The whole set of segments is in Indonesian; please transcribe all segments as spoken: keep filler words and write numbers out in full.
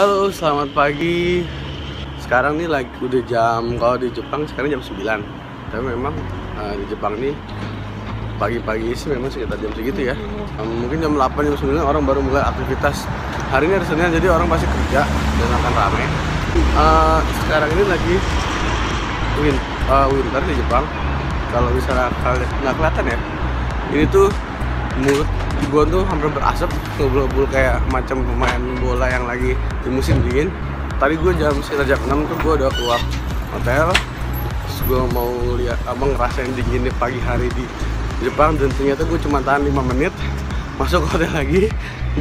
Halo, selamat pagi. Sekarang nih lagi udah jam, kalau di Jepang sekarang jam sembilan. Tapi memang uh, di Jepang nih pagi-pagi sih memang sekitar jam segitu ya. um, Mungkin jam delapan, jam sembilan orang baru mulai aktivitas. Hari ini hari Senin, jadi orang pasti kerja dan akan rame. uh, Sekarang ini lagi win, uh, winter di Jepang. Kalau misalnya nggak kelihatan ya, ini tuh mulut gue tuh hampir berasap, ngebul-ngebul kayak macam pemain bola yang lagi di musim dingin. Tadi gue jam sekitar jam enam tuh gue udah keluar hotel. Terus gue mau lihat abang ngerasain dingin di pagi hari di Jepang, dan ternyata gue cuma tahan lima menit, masuk hotel lagi.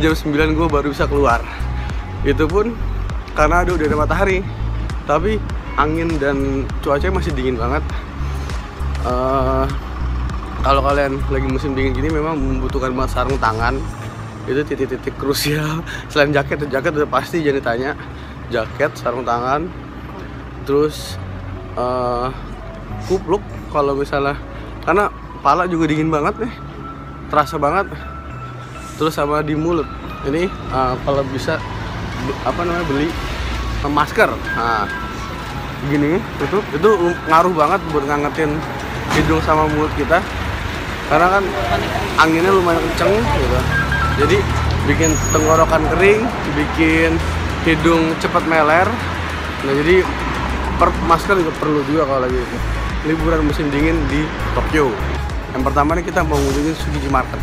Jam sembilan gue baru bisa keluar, itu pun karena aduh, udah ada matahari tapi angin dan cuacanya masih dingin banget. uh, Kalau kalian lagi musim dingin gini memang membutuhkan banget sarung tangan. Itu titik-titik krusial. Selain jaket, jaket udah pasti jangan ditanya. Jaket, sarung tangan, terus uh, kupluk kalau misalnya, karena kepala juga dingin banget nih, terasa banget. Terus sama di mulut. Ini uh, kalau bisa apa namanya beli uh, masker. Nah, gini itu itu ngaruh banget buat ngangetin hidung sama mulut kita. Karena kan anginnya lumayan kenceng gitu, jadi bikin tenggorokan kering, bikin hidung cepat meler. Nah jadi per masker juga perlu juga kalau lagi liburan musim dingin di Tokyo. Yang pertama nih kita mau ngunjungin Tsukiji Market.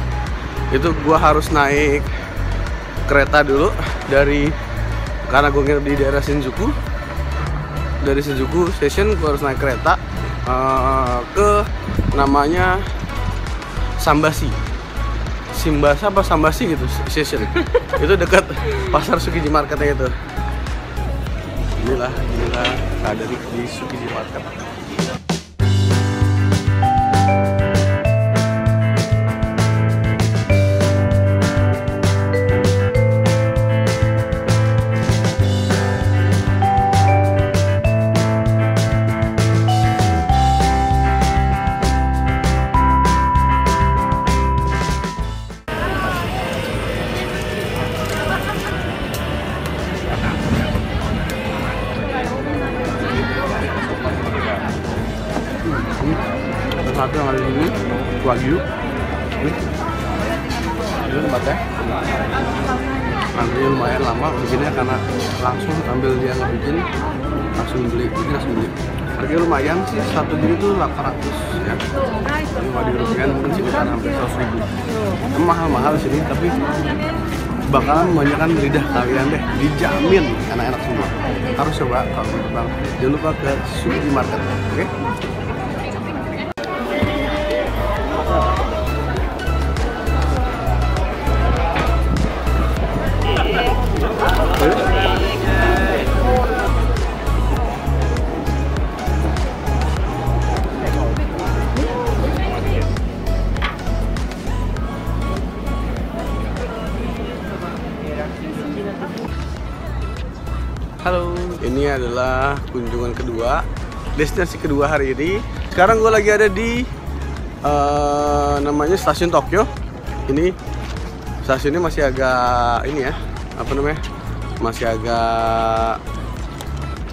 Itu gua harus naik kereta dulu dari, karena gua nginep di daerah Shinjuku. Dari Shinjuku Station gua harus naik kereta uh, ke namanya Shimbashi, Shimbashi apa Shimbashi gitu, station. Itu dekat pasar Tsukiji Marketnya itu. Inilah, inilah ada di Tsukiji Market. Satu yang ada di sini, Wagyu. Ini tempatnya nanti lumayan lama bikinnya, karena langsung ambil dia ngebikin, langsung beli, bikin langsung beli. Harganya lumayan sih, satu gini tuh delapan ratus ya. Ini kalau dirupiahkan mungkin sekitar hampir seratus ribu. Mahal-mahal di sini, tapi bakalan memanjakan lidah kalian deh, dijamin enak-enak semua. Harus coba kalau mau terbang. Jangan lupa ke Tsukiji Market, oke? Halo, ini adalah kunjungan kedua, destinasi kedua hari ini. Sekarang gue lagi ada di uh, namanya stasiun Tokyo. Ini stasiunnya masih agak ini ya, apa namanya, masih agak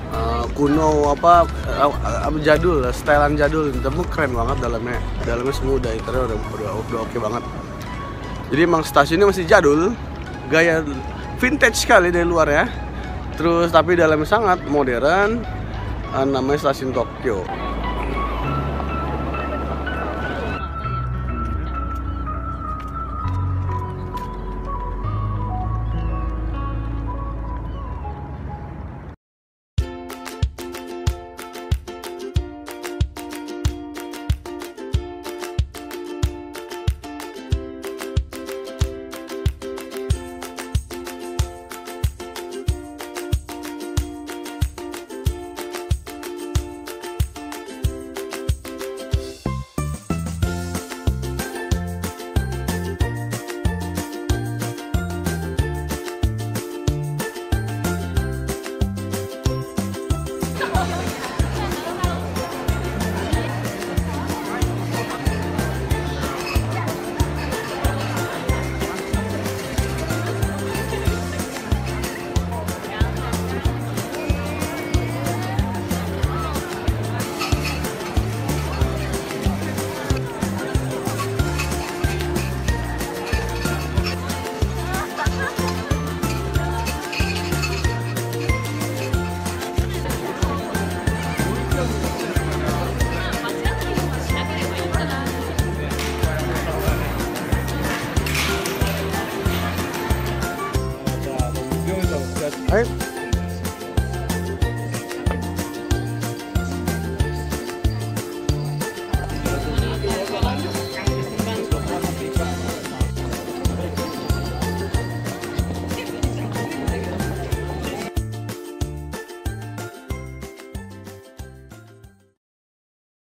uh, kuno apa, uh, jadul, setelan jadul. Tapi keren banget dalamnya, dalamnya semua udah interior udah, udah, udah oke banget. Jadi emang stasiunnya masih jadul, gaya vintage sekali dari luar ya. Terus tapi dalamnya sangat modern, uh, namanya stasiun Tokyo. All right.